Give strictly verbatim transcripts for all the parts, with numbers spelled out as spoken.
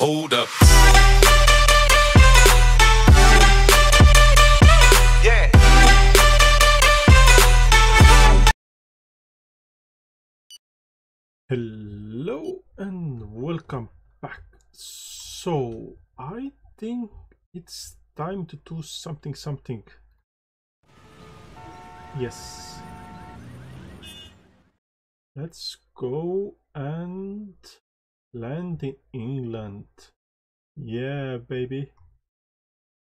Hold up. Yeah. Hello and welcome back. So I think it's time to do something something. Yes. Let's go and land in England. Yeah, baby.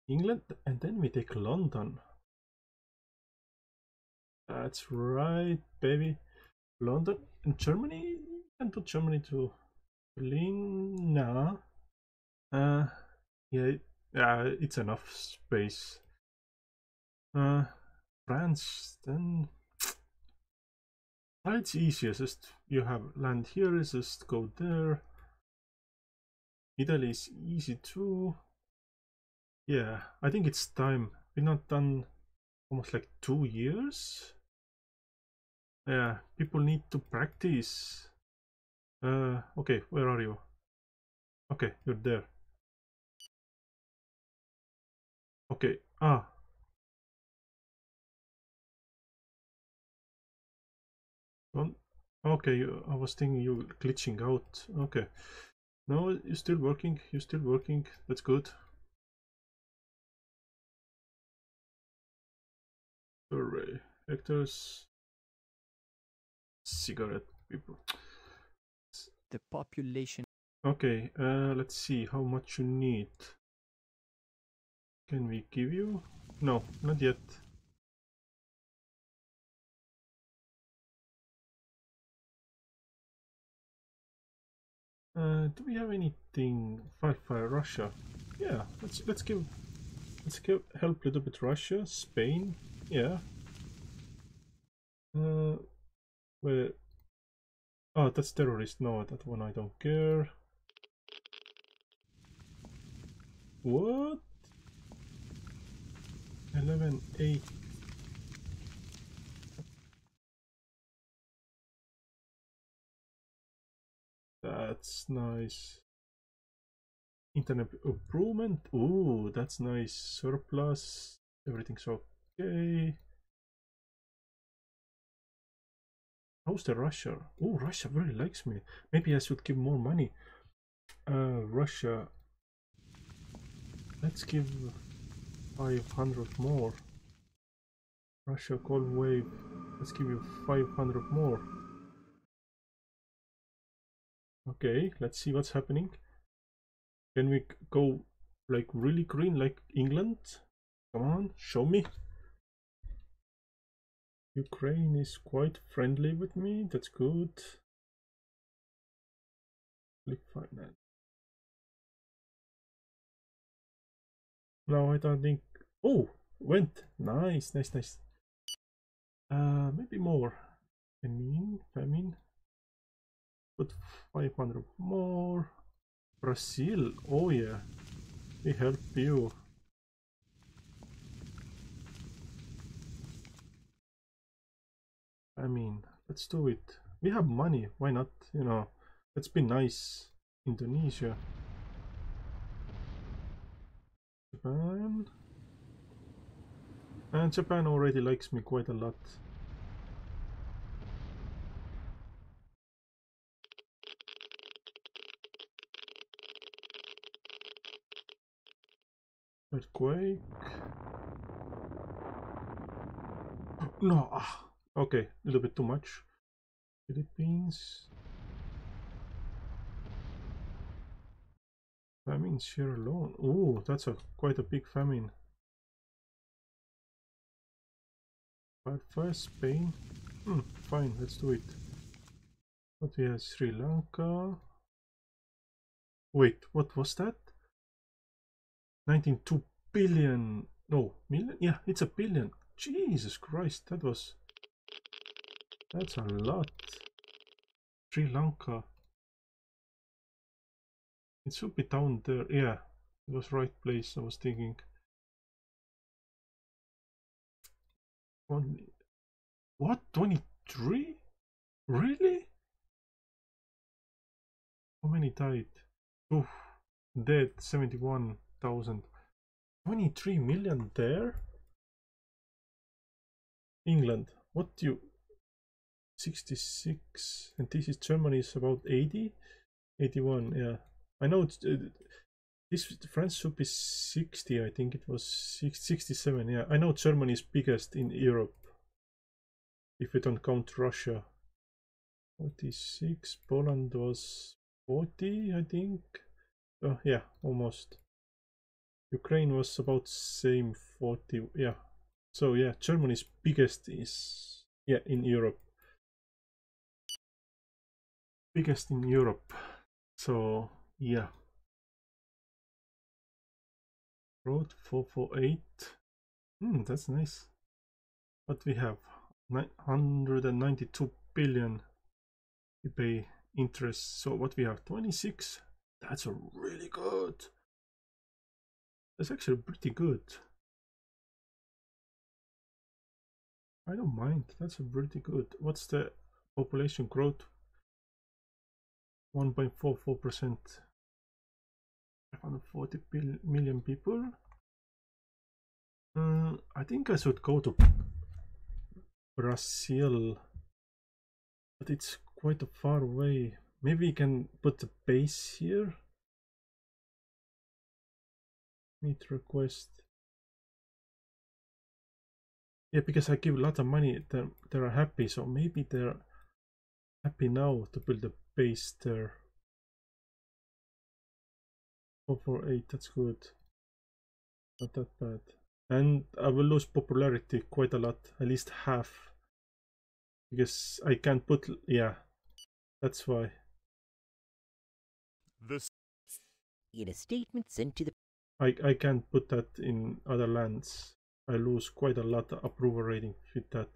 England, and then we take London. That's right, baby. London and Germany, and to Germany to Berlin. Nah. Uh, yeah, uh, it's enough space. Uh, France, then. It's easier, just you have land here, just go there. Italy is easy too. Yeah, I think it's time. We've not done almost like two years. Yeah, people need to practice. Uh, okay, where are you? Okay, you're there. Okay, ah. Don't, okay, you, I was thinking you were glitching out. Okay. No, you're still working. You're still working. That's good. Hooray. Hectares. Cigarette people. The population. Okay, uh, let's see how much you need. Can we give you? No, not yet. Uh, do we have anything? Fight for Russia. Yeah, let's let's give let's give help a little bit Russia, Spain. Yeah. Uh, where? Oh, that's terrorist. No, that one I don't care. What? Eleven eight. That's nice. Internet improvement. Ooh, that's nice. Surplus. Everything's okay. How's the Russia? Oh, Russia really likes me. Maybe I should give more money. Uh, Russia. Let's give five hundred more. Russia cold wave. Let's give you five hundred more. Okay, let's see what's happening. Can we go like really green like England? Come on, show me. Ukraine is quite friendly with me, that's good. Click finance. No, I don't think. Oh, went. Nice, nice, nice. Uh, maybe more. I mean, I mean. Put five hundred more. Brazil, oh yeah, we help you. I mean, let's do it. We have money, why not? You know, let's be nice. Indonesia, Japan, and Japan already likes me quite a lot. Earthquake. No, ah, okay, a little bit too much. Philippines. Famines here alone. Oh, that's a quite a big famine. But first, Spain. Hmm, fine, let's do it. What we have? Sri Lanka. Wait, what was that? nineteen two billion, no, million? Yeah, it's a billion. Jesus Christ, that was, that's a lot. Sri Lanka. It should be down there. Yeah, it was right place, I was thinking. Only, what, twenty-three? Really? How many died? Oof. dead, seventy-one thousand, twenty-three million there. England, what you, sixty-six, and this is Germany is about eighty, eighty-one, yeah. I know it's, uh, this France should be sixty, I think it was sixty-seven, yeah. I know Germany is biggest in Europe, if we don't count Russia. forty-six, Poland was forty, I think. Oh, yeah, almost. Ukraine was about same forty, yeah. So yeah, Germany's biggest is, yeah, in Europe. Biggest in Europe. So yeah. Road four forty-eight. Hmm, that's nice. What we have? one hundred ninety-two billion we pay interest. So what we have? twenty-six. That's a really good. That's actually pretty good. I don't mind. That's a pretty good. What's the population growth? one point four four percent. one hundred forty million people. Uh, I think I should go to Brazil, but it's quite a far away. Maybe we can put the base here. Meet request. Yeah, because I give a lot of money, they're, they're happy, so maybe they're happy now to build a base there. four forty-eight, that's good. Not that bad. And I will lose popularity quite a lot, at least half. Because I can't put, yeah, that's why. This in a statement sent to the I, I can't put that in other lands. I lose quite a lot of approval rating with that.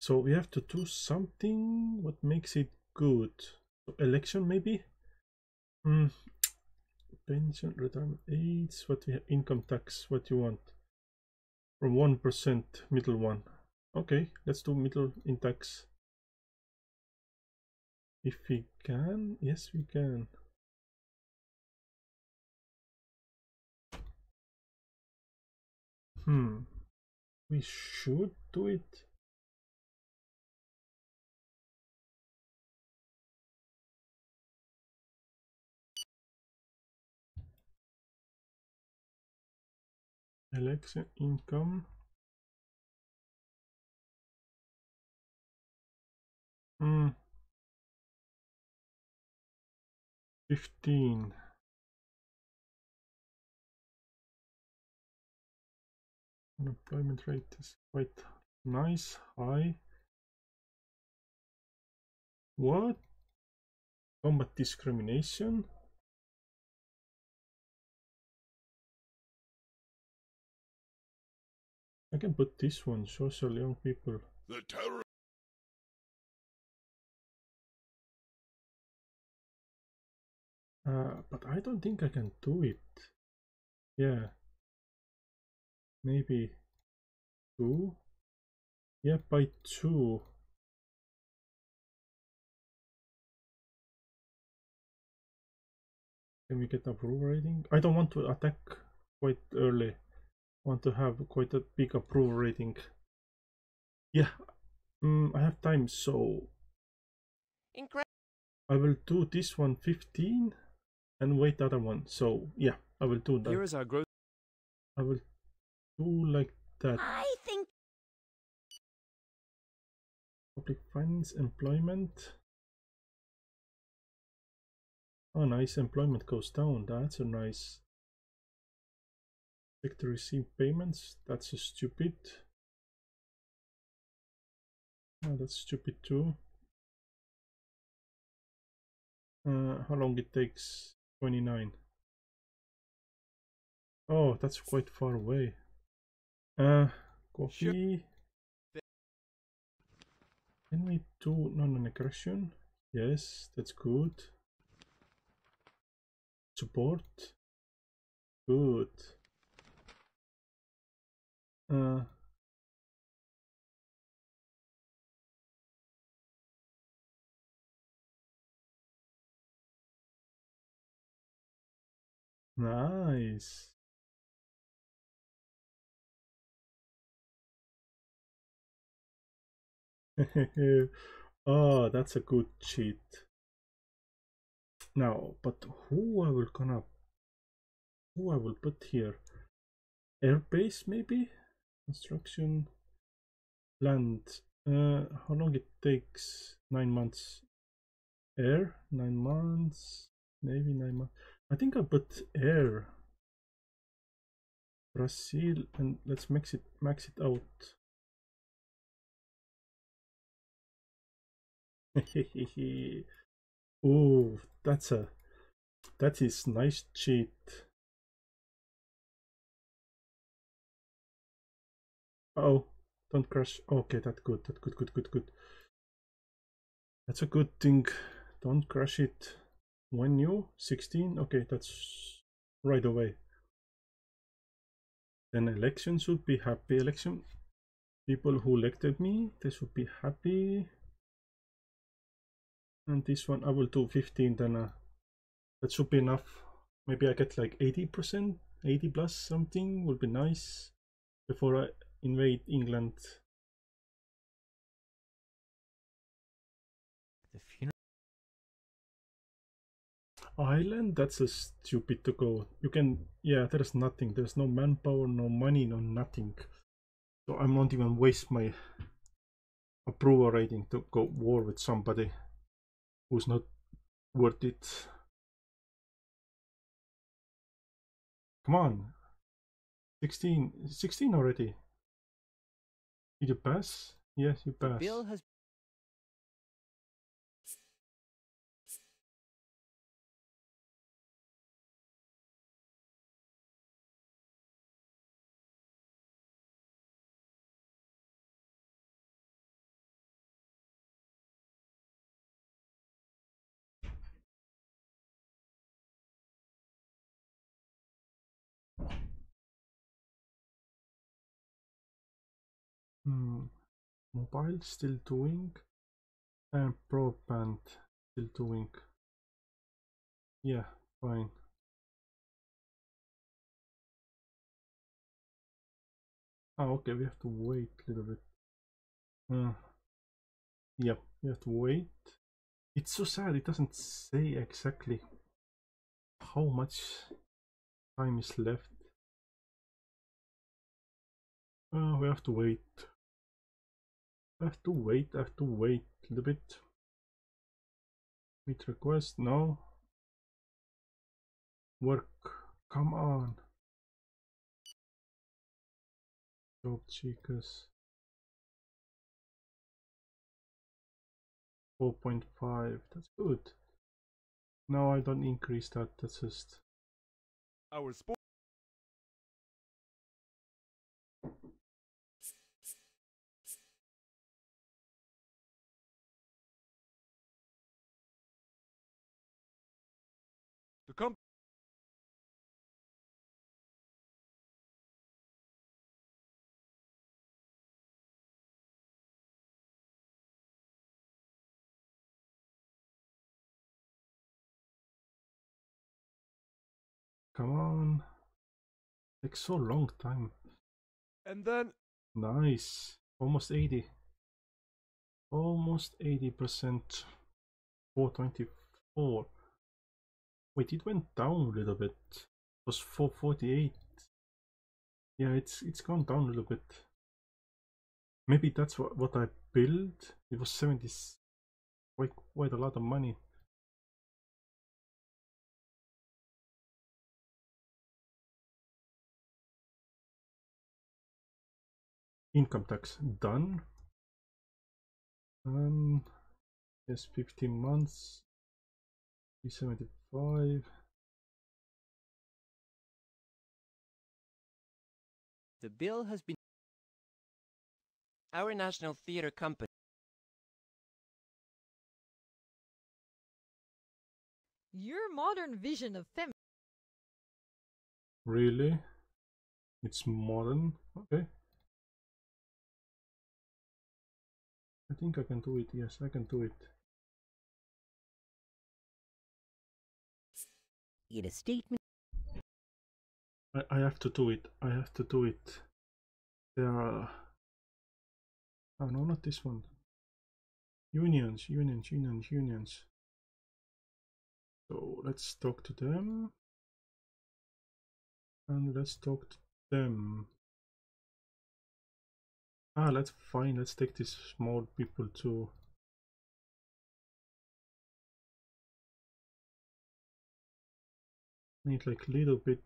So we have to do something what makes it good. So election maybe? Mm. Pension, retirement age, what we have, income tax, what you want. From one percent, middle one. Okay, let's do middle in tax. If we can, yes we can. Hmm, we should do it. Election income. Hmm. Fifteen. Unemployment rate is quite nice, high. What? Combat discrimination? I can put this one, social young people. The terror. Uh, but I don't think I can do it. Yeah. Maybe two, yeah, by two. Can we get approval rating? I don't want to attack quite early. I want to have quite a big approval rating. Yeah, um, I have time, so Incre I will do this one fifteen and wait the other one. So yeah, I will do that. Here is our growth. I will. Do like that. I think public finance, employment. Oh, nice. Employment goes down. That's a nice. Click to receive payments. That's a stupid. Oh, that's stupid too. Uh, how long it takes? twenty-nine. Oh, that's quite far away. Uh, coffee. Can we do non-aggression? Yes, that's good. Support. Good. Uh, Nice. Oh, that's a good cheat. Now, but who I will gonna, who I will put here? Airbase maybe? Construction, land. Uh, how long it takes? Nine months. Air, nine months. Navy, nine months. I think I put air. Brazil, and let's max it, max it out. Oh, that's a that is nice cheat. Oh, don't crash. Okay, that's good. That good, good, good, good. That's a good thing. Don't crash it. When new sixteen. Okay, that's right away. Then election should be happy. Election people who elected me, they should be happy. And this one I will do fifteen, then uh, that should be enough. Maybe I get like eighty percent, eighty plus something will be nice before I invade England. The funeral island, that's a stupid to go. You can, yeah, there's nothing. There's no manpower, no money, no nothing. So I'm not even waste my approval rating to go war with somebody who's not worth it. Come on. sixteen, sixteen already. Did you pass? Yes, you passed. Bill has... Mobile still doing, and broadband still doing. Yeah, fine. Ah, okay, we have to wait a little bit. Uh, yep, we have to wait. It's so sad, it doesn't say exactly how much time is left. Uh, we have to wait. I have to wait, I have to wait a little bit. Meet request, no. Work, come on. Job seekers. four point five, that's good. No, I don't increase that, that's just... Our sport. Come on, takes so long time. And then nice, almost eighty, almost eighty percent. Four twenty-four. Wait, it went down a little bit. It was four forty-eight. Yeah, it's it's gone down a little bit. Maybe that's what, what I built. It was seventy, quite quite a lot of money. Income tax done. Um, yes, fifteen months. seventy-five. The bill has been our National Theatre Company. Your modern vision of feminism. Really? It's modern? Okay. I think I can do it. Yes, I can do it. It is statement. I, I have to do it. I have to do it. There are... Oh, no, not this one. Unions, unions, unions, unions. So let's talk to them. And let's talk to them. Ah, let's fine. Let's take these small people too. Need like a little bit.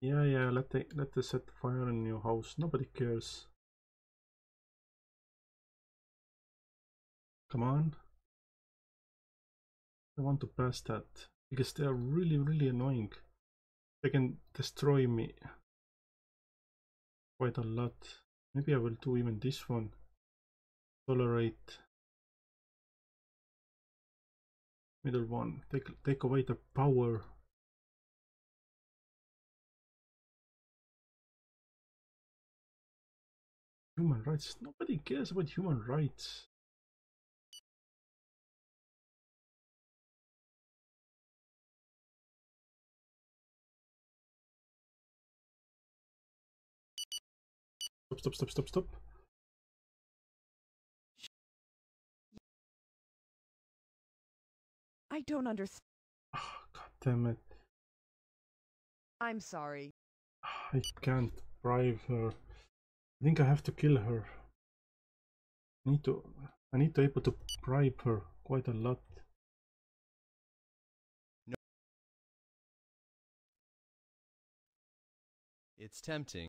Yeah, yeah. Let the let the set fire in your house. Nobody cares. Come on. I want to pass that because they are really, really annoying. They can destroy me quite a lot. Maybe I will do even this one. Tolerate. Middle one. Take take away the power. Human rights. Nobody cares about human rights. Stop, stop, stop, stop, stop. I don't understand. Oh, God damn it. I'm sorry. I can't bribe her. I think I have to kill her. I need to, I need to be able to bribe her quite a lot. No. It's tempting.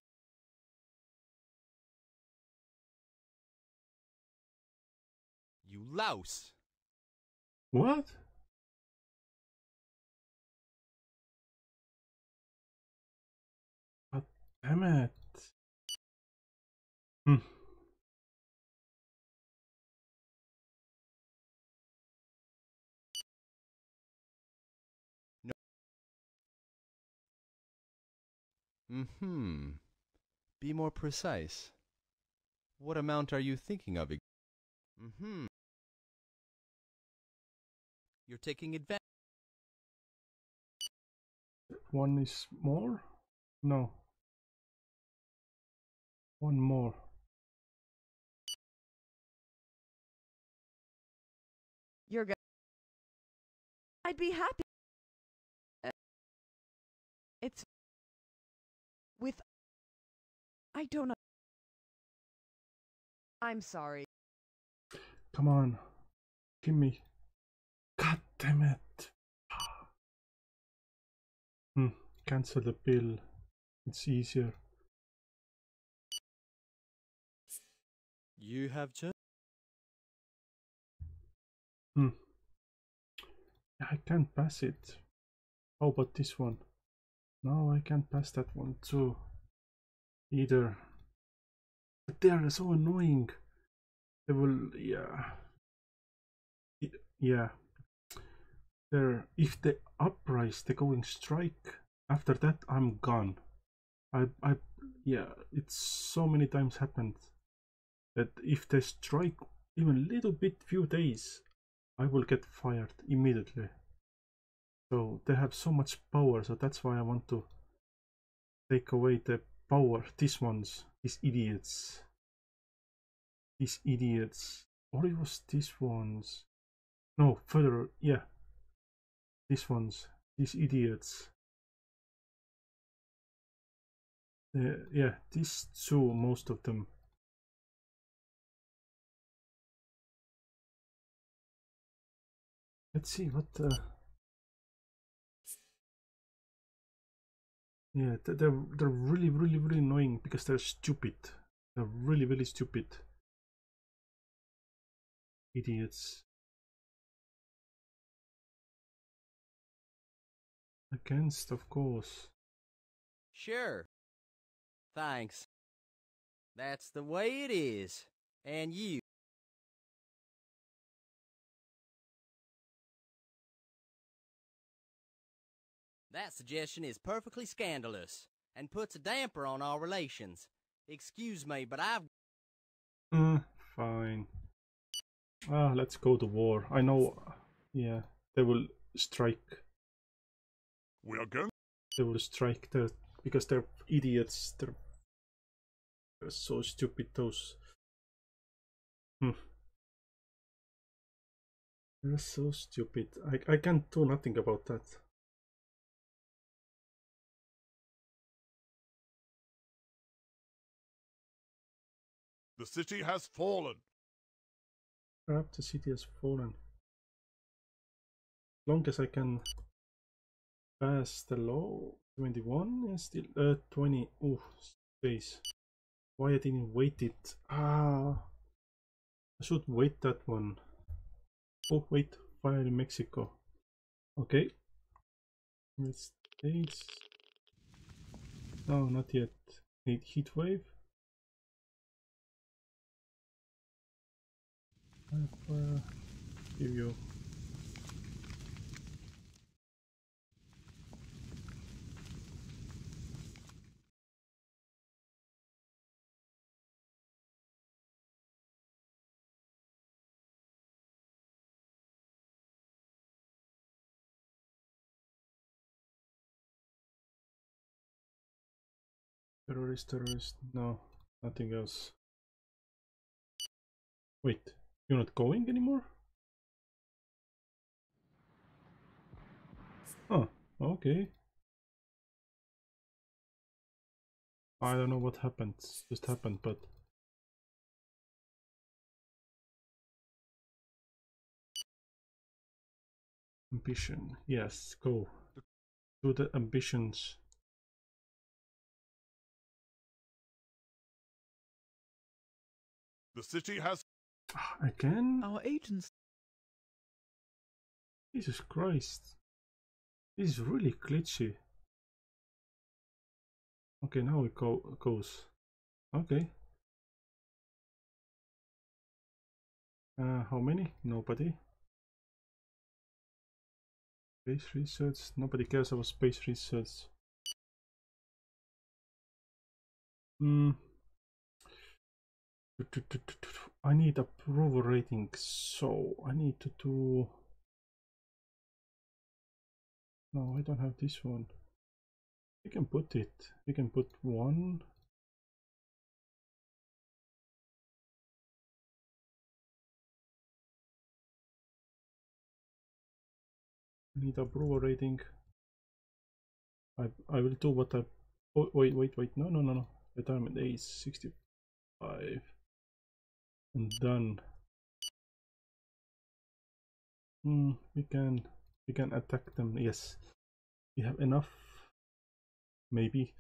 You louse. What? God damn it. Hmm. No. Mm-hmm. Be more precise. What amount are you thinking of? Mm-hmm. You're taking advantage. One is more? No. One more. You're good. I'd be happy. Uh, it's with. I don't know. I'm sorry. Come on. Give me. God damn it. Hmm. Cancel the bill. It's easier. You have just. Hmm. I can't pass it. How about this one? No, I can't pass that one too. Either. But they are so annoying. They will. Yeah. Yeah. They're, if they uprise, they go in strike. After that, I'm gone. I, I, yeah, it's so many times happened that if they strike even a little bit, few days, I will get fired immediately. So they have so much power, so that's why I want to take away the power. These ones, these idiots, these idiots, or it was these ones. No, further, yeah. These ones, these idiots. Uh, yeah, these two, most of them. Let's see what. Uh... Yeah, they're they're really, really, really annoying because they're stupid. They're really, really stupid. Idiots. Against, of course. Sure. Thanks. That's the way it is. And you. That suggestion is perfectly scandalous and puts a damper on our relations. Excuse me, but I've... Mm, fine. Ah, let's go to war. I know... Yeah. they will strike. We are going. They will strike the, because they're idiots. They're, they're so stupid. Those. Hmm. They're so stupid. I I can't do nothing about that. The city has fallen. Perhaps the city has fallen. As long as I can pass the law. twenty-one is still uh, twenty. Oh, space. Why I didn't wait it? Ah, I should wait that one. Oh wait, fire in Mexico. Okay. Let's states. No, not yet. Need heat wave. I'll give you. Terrorist, terrorist, no, nothing else. Wait. You're not going anymore? Oh, okay. I don't know what happened, just happened, but... Ambition, yes, go. Do the ambitions. The city has... Again? Our agents. Jesus Christ. This is really glitchy. Okay, now it go goes. Okay. Uh, how many? Nobody. Space research. Nobody cares about space research. Hmm. I need approval rating, so I need to do... No, I don't have this one. We can put it. We can put one. I need approval rating. I I will do what I... Oh, wait, wait, wait. No, no, no, no. Retirement age sixty-five. And done. Hmm, we can we can attack them. Yes, we have enough. Maybe.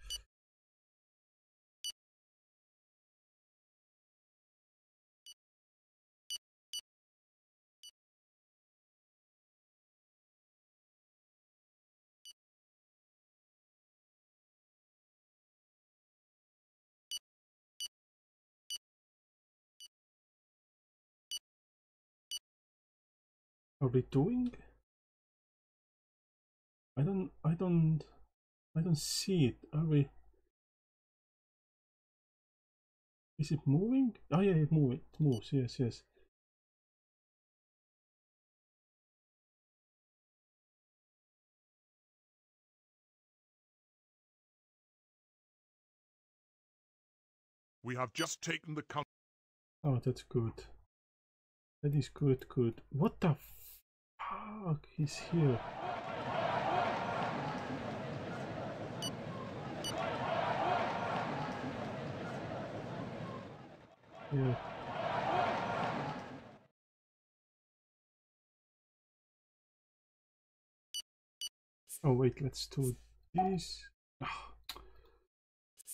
Are we doing? I don't I don't I don't see it. Are we? Is it moving? Oh yeah, it moves, it moves, yes, yes. We have just taken the country. Oh, that's good. That is good, good. What the f Fuck, he's here. Yeah. Oh wait, let's do this. Uh,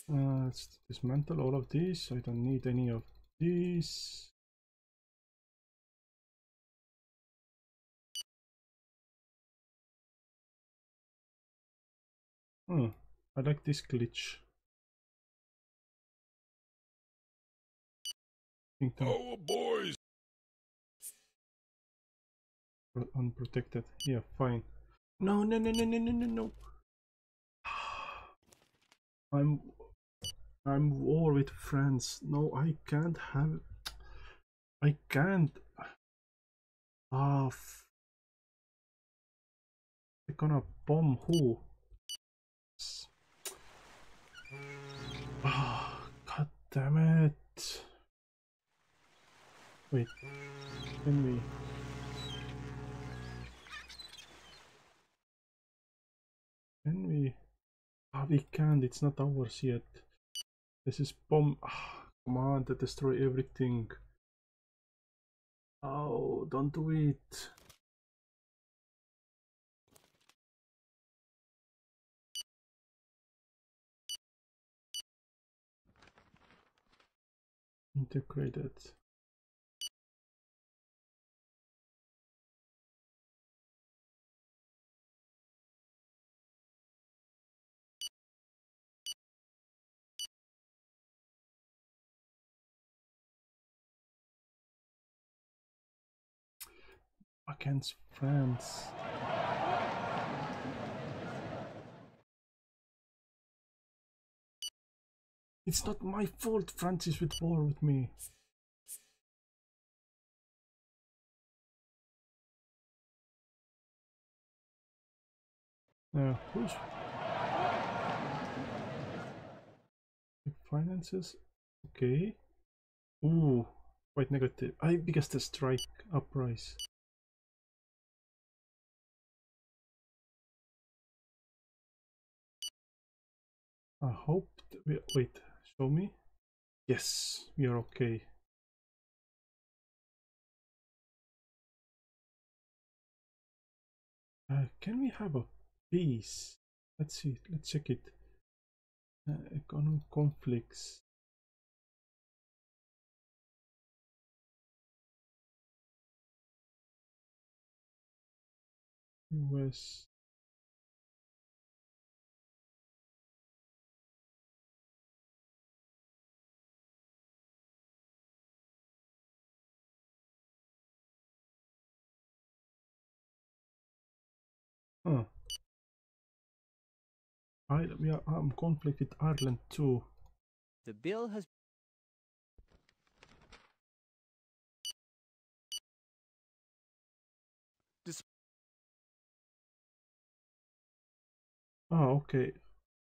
let's dismantle all of these. I don't need any of these. Hmm, I like this glitch. Oh boys! Unprotected. Yeah, fine. No, no, no, no, no, no, no, no. I'm, I'm war with France. No, I can't have. I can't. Ah. They're gonna bomb who? Oh, god damn it. Wait, can we? Can we? Ah, oh, we can't, it's not ours yet. This is bomb. Oh, come on, they destroy everything. Oh, don't do it. Integrated. Against France. It's not my fault France is at war with me. Now, who's finances? Okay. Ooh, quite negative. I biggest strike uprise. I hope we wait. Show me. Yes, we are okay. Uh, can we have a peace? Let's see. Let's check it. Uh, economic conflicts. U S. Huh. I we are I'm conflict with Ireland too. The bill has Dis Ah okay.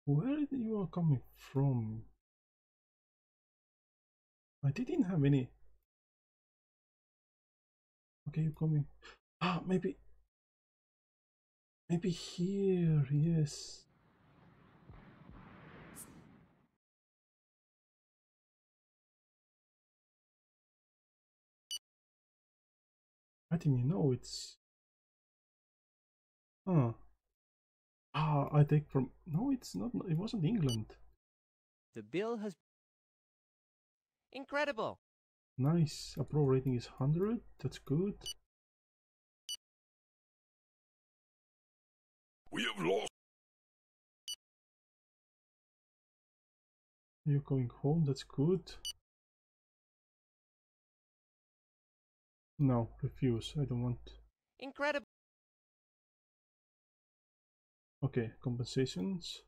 Where you are coming from? I didn't have any. Okay, you're coming. Ah, maybe Maybe here, yes. I didn't know it's. Huh. Ah, I take from. No, it's not. It wasn't England. The bill has. Incredible. Nice. Approval rating is one hundred. That's good. We have lost. You're going home, that's good. No, refuse. I don't want. Incredible. Okay, compensations.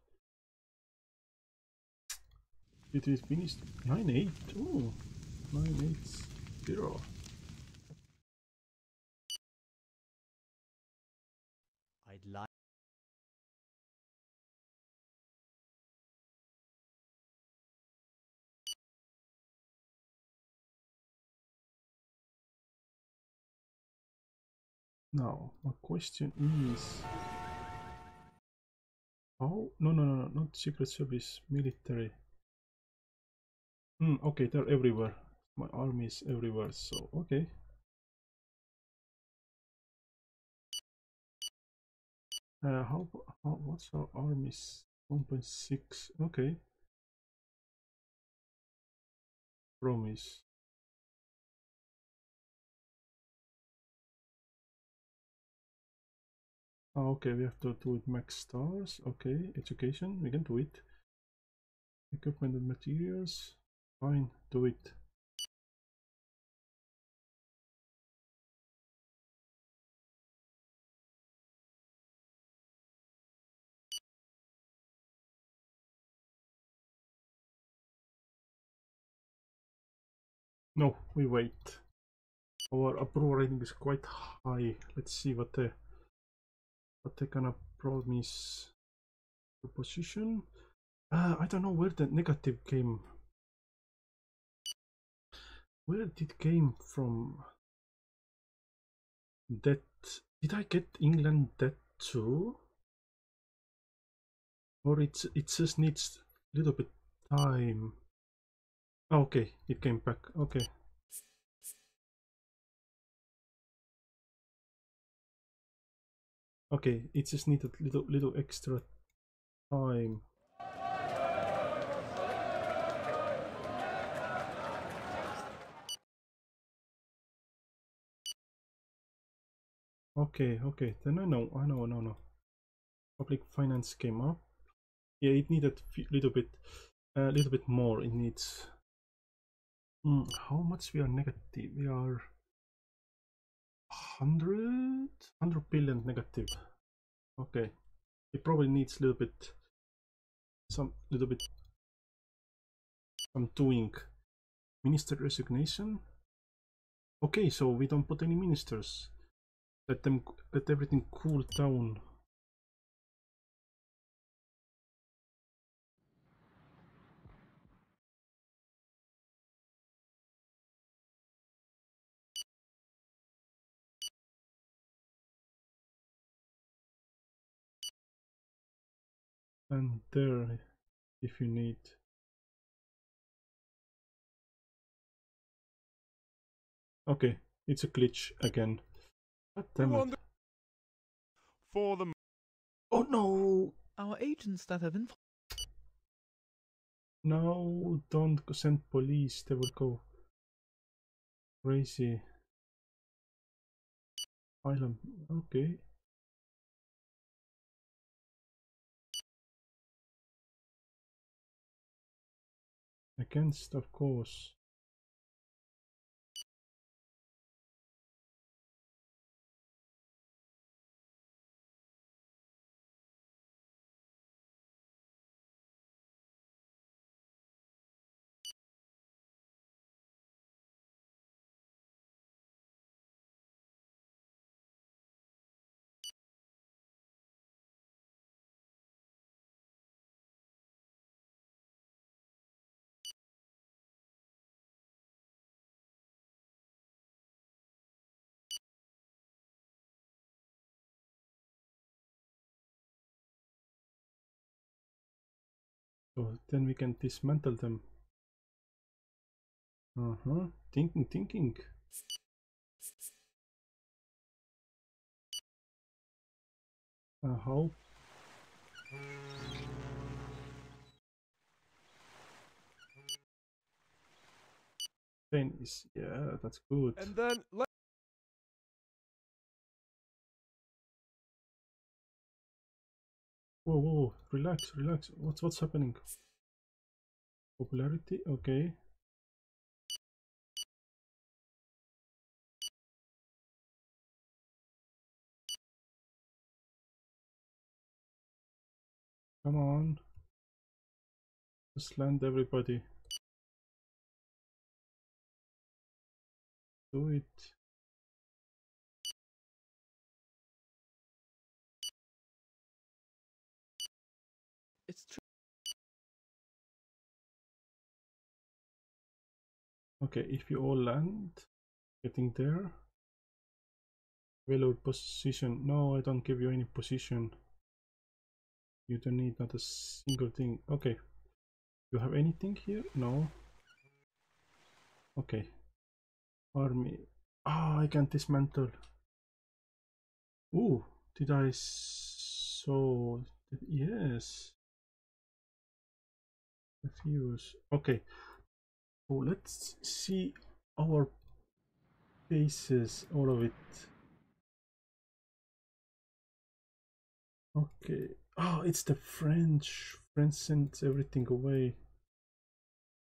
It is finished. nine eight. Oh, nine eight zero. I'd like. Now, my question is... Oh, no, no, no, not Secret Service, military. Hmm, okay, they're everywhere. My army is everywhere, so, okay. Uh, how, how, what's our armies? one point six, okay. Promise. Okay, we have to do it max stars. Okay, education, we can do it. Equipment and materials, fine, do it. No, we wait. Our approval rating is quite high. Let's see what the... What they're gonna promise proposition. Uh, I don't know where the negative came. Where did it came from? That did I get England that too? Or it's it just needs a little bit time. Oh, okay, it came back. Okay. Okay, it just needed a little little extra time. Okay, okay, then I know, I know, no, no. Public finance came up. Yeah, it needed a little bit, a uh, little bit more. It needs. Mm, how much we are negative? We are hundred, hundred billion negative. Okay, it probably needs a little bit, some little bit. I'm doing minister resignation. Okay, so we don't put any ministers. Let them let everything cool down. And there, if you need. Okay, it's a glitch again. Damn it. For the oh no! Our agents that have info. No, don't send police. They will go crazy. Island. Okay. Against, of course. So then we can dismantle them. Uh-huh. Thinking, thinking. Uh, how? Then is yeah, that's good. And then let Whoa, whoa, relax, relax. What's what's happening? Popularity, okay. Come on. Just land everybody. Do it. It's true. Okay, if you all land, getting there. Available position. No, I don't give you any position. You don't need not a single thing. Okay. You have anything here? No. Okay. Army. Ah, oh, I can dismantle. Ooh, did I so? Yes. Refuse. Okay, so let's see our bases, all of it. Okay, oh, it's the French. French sends everything away.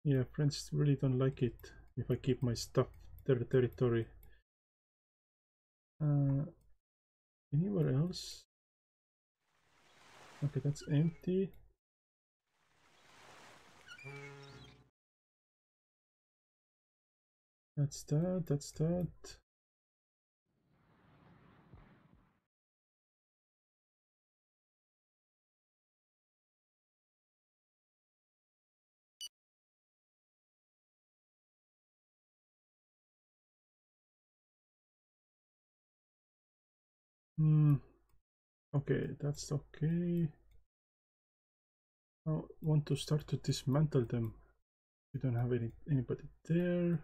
Yeah, French really don't like it if I keep my stuff their territory. Uh, anywhere else? Okay, that's empty. That's that, that's that. Hmm. Okay, that's okay. I want to start to dismantle them. We don't have any anybody there.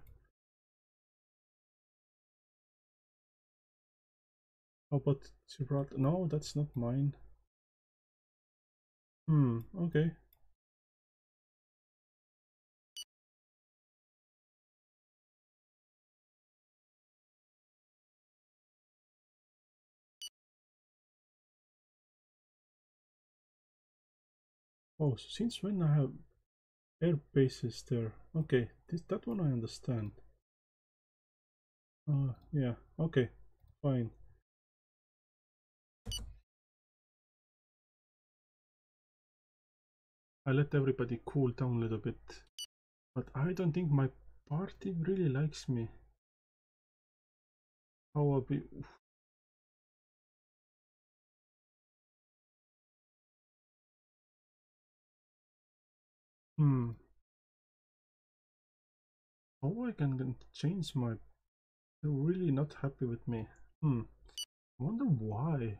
How about Gibraltar? No, that's not mine. Hmm, okay. Oh, since when I have air bases there? Okay, this that one I understand. Uh, yeah, okay, fine. I let everybody cool down a little bit, but I don't think my party really likes me. How will be? Hmm. How I can change my? They're really not happy with me. Hmm. I wonder why.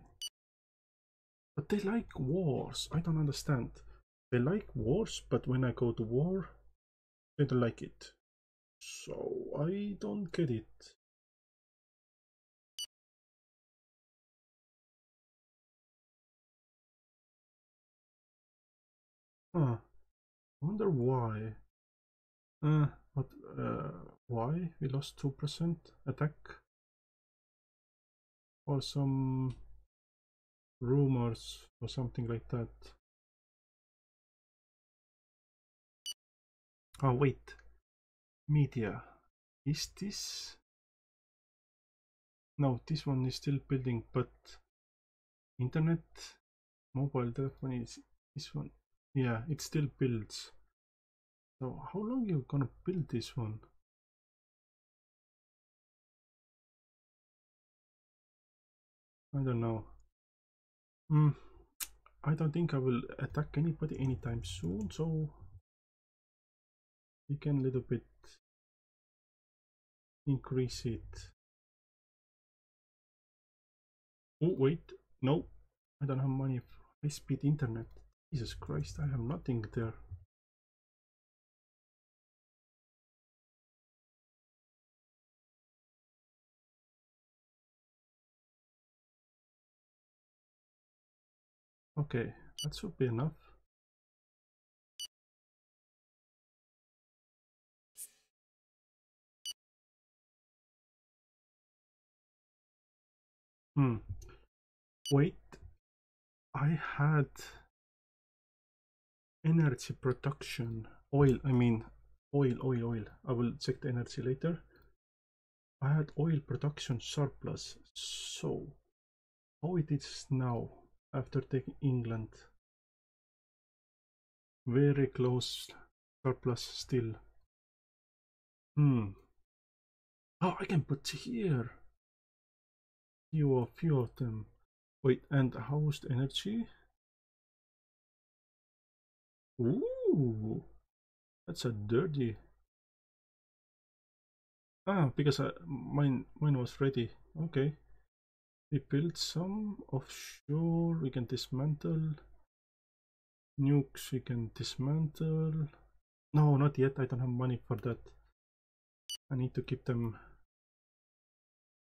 But they like wars. I don't understand. They like wars, but when I go to war, they don't like it. So I don't get it. Huh. Wonder why. Uh, but uh, why? We lost two percent attack. Or some rumors or something like that. Oh wait, media, is this? No, this one is still building, but internet, mobile telephone is this one. Yeah, it still builds. So how long are you gonna build this one? I don't know. Mm, I don't think I will attack anybody anytime soon, so we can a little bit increase it. Oh wait, no, I don't have money for high-speed internet. Jesus Christ, I have nothing there. Okay, that should be enough. Hmm. Wait, I had energy production, oil, I mean, oil, oil, oil. I will check the energy later. I had oil production surplus. So, how it is now after taking England? Very close surplus still. Hmm. Oh, I can put here. Few of few of them. Wait, and how's the energy? Ooh, that's a dirty. Ah, because I, mine mine was ready. Okay, we built some offshore. We can dismantle nukes. We can dismantle. No, not yet. I don't have money for that. I need to keep them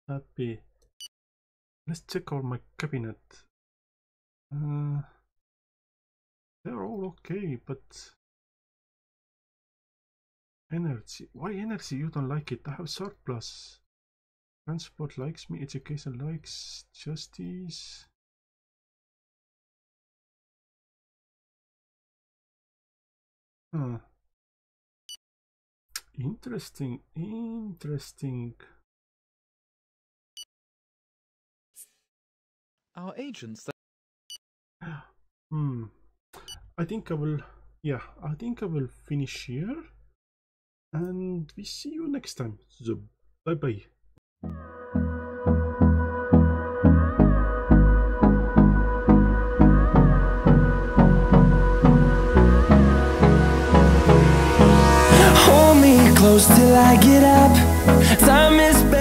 happy. Let's check out my cabinet. Uh, they're all okay, but energy. Why energy? You don't like it. I have surplus. Transport likes me. Education likes. Justice. Huh. Interesting. Interesting. Our agents. Hmm. I think I will. Yeah, I think I will finish here, and we see you next time. So, bye bye. Hold me close till I get up. Time is.